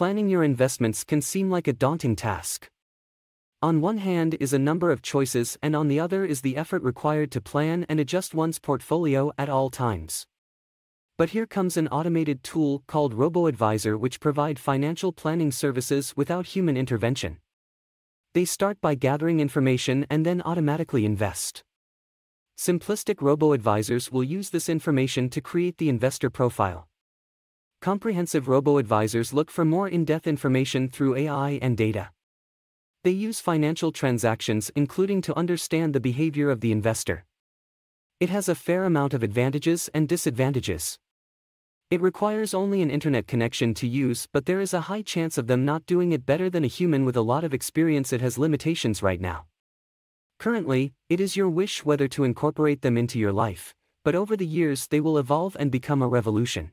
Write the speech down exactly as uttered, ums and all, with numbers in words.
Planning your investments can seem like a daunting task. On one hand is a number of choices, and on the other is the effort required to plan and adjust one's portfolio at all times. But here comes an automated tool called Robo-Advisor, which provide financial planning services without human intervention. They start by gathering information and then automatically invest. Simplistic robo-advisors will use this information to create the investor profile. Comprehensive robo-advisors look for more in-depth information through A I and data. They use financial transactions, including to understand the behavior of the investor. It has a fair amount of advantages and disadvantages. It requires only an internet connection to use, but there is a high chance of them not doing it better than a human with a lot of experience. It has limitations right now. Currently, it is your wish whether to incorporate them into your life, but over the years they will evolve and become a revolution.